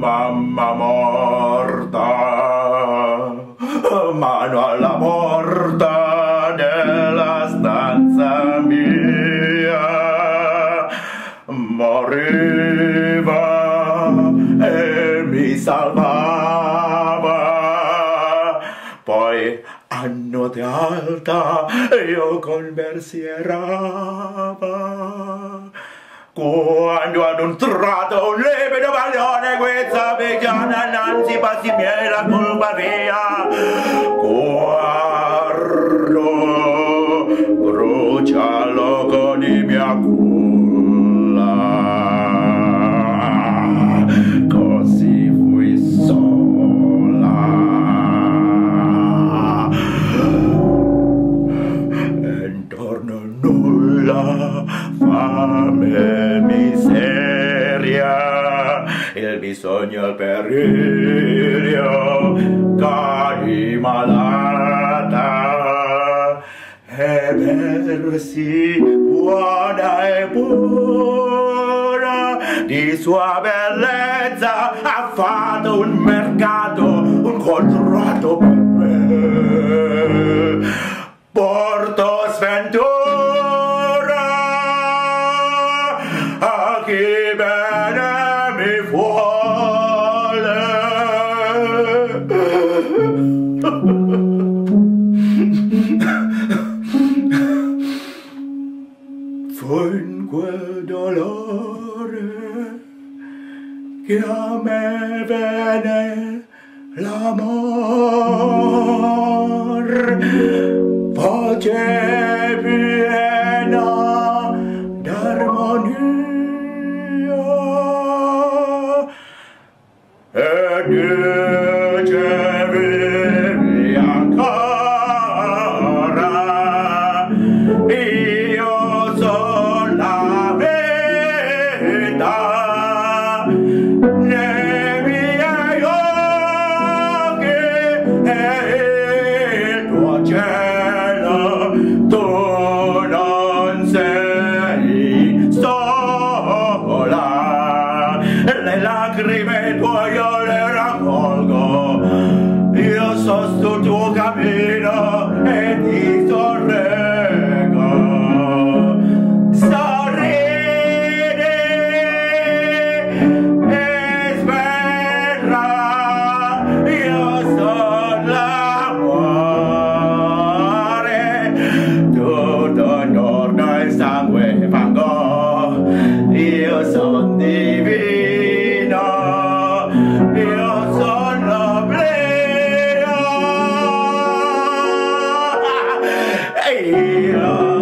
mamma morta, mano alla porta della stanza mia, moriva e mi salvava. Poi a notte alta io con Bersi erava, quando ad un tratto un livido baglione guizza picchiana innanzi passi miei la colpa via. Guardo, brucia l'oco di mia culla, così fui sola, e intorno nulla, fame, il bisogno, il periglio, cari malata, e Bersi buona e pura, di sua bellezza ha fatto un mercato, un contratto per me. Porto sventura a chi bene mi vuole. Fu in quel dolore che a me venne l'amor, voce piena d'armonia, e dicevi ancora: io sono la vita, nei miei occhi è il tuo cielo, tu non sei sola, le lacrime tue io sos tu tuo cammino e ti sorrego. Sorridi e spera, io sono l'amore, tutto intorno è sangue e fango, io sono divino, io sono blu. Hey,